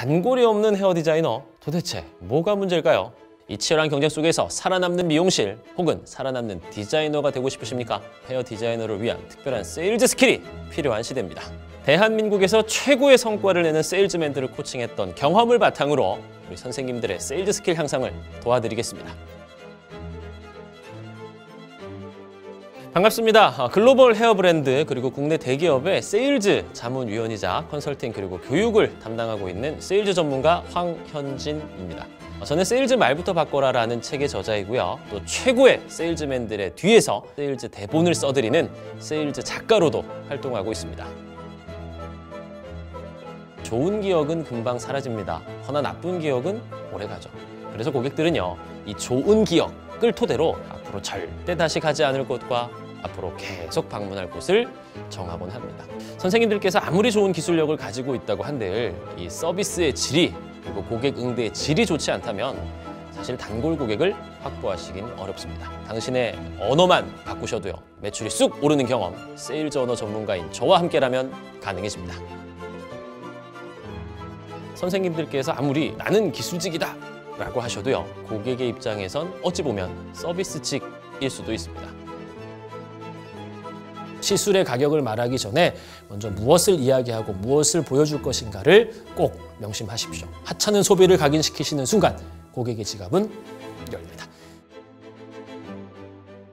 단골이 없는 헤어 디자이너, 도대체 뭐가 문제일까요? 이 치열한 경쟁 속에서 살아남는 미용실 혹은 살아남는 디자이너가 되고 싶으십니까? 헤어 디자이너를 위한 특별한 세일즈 스킬이 필요한 시대입니다. 대한민국에서 최고의 성과를 내는 세일즈맨들을 코칭했던 경험을 바탕으로 우리 선생님들의 세일즈 스킬 향상을 도와드리겠습니다. 반갑습니다. 글로벌 헤어 브랜드 그리고 국내 대기업의 세일즈 자문위원이자 컨설팅 그리고 교육을 담당하고 있는 세일즈 전문가 황현진입니다. 저는 세일즈 말부터 바꿔라 라는 책의 저자이고요. 또 최고의 세일즈맨들의 뒤에서 세일즈 대본을 써드리는 세일즈 작가로도 활동하고 있습니다. 좋은 기억은 금방 사라집니다. 허나 나쁜 기억은 오래가죠. 그래서 고객들은요, 이 좋은 기억을 토대로 앞으로 절대 다시 가지 않을 곳과 앞으로 계속 방문할 곳을 정하곤 합니다. 선생님들께서 아무리 좋은 기술력을 가지고 있다고 한들 이 서비스의 질이 그리고 고객 응대의 질이 좋지 않다면 사실 단골 고객을 확보하시긴 어렵습니다. 당신의 언어만 바꾸셔도요, 매출이 쑥 오르는 경험, 세일즈 언어 전문가인 저와 함께라면 가능해집니다. 선생님들께서 아무리 나는 기술직이다 라고 하셔도요, 고객의 입장에선 어찌 보면 서비스직일 수도 있습니다. 시술의 가격을 말하기 전에 먼저 무엇을 이야기하고 무엇을 보여줄 것인가를 꼭 명심하십시오. 하찮은 소비를 각인시키시는 순간 고객의 지갑은 열립니다.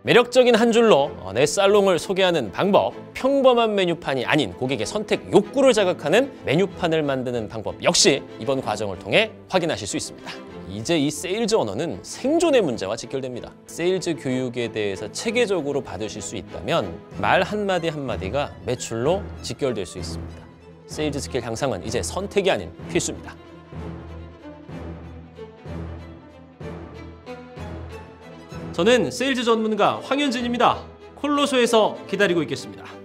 매력적인 한 줄로 내 살롱을 소개하는 방법, 평범한 메뉴판이 아닌 고객의 선택 욕구를 자극하는 메뉴판을 만드는 방법 역시 이번 과정을 통해 확인하실 수 있습니다. 이제 이 세일즈 언어는 생존의 문제와 직결됩니다. 세일즈 교육에 대해서 체계적으로 받으실 수 있다면 말 한마디 한마디가 매출로 직결될 수 있습니다. 세일즈 스킬 향상은 이제 선택이 아닌 필수입니다. 저는 세일즈 전문가 황현진입니다. 콜로소에서 기다리고 있겠습니다.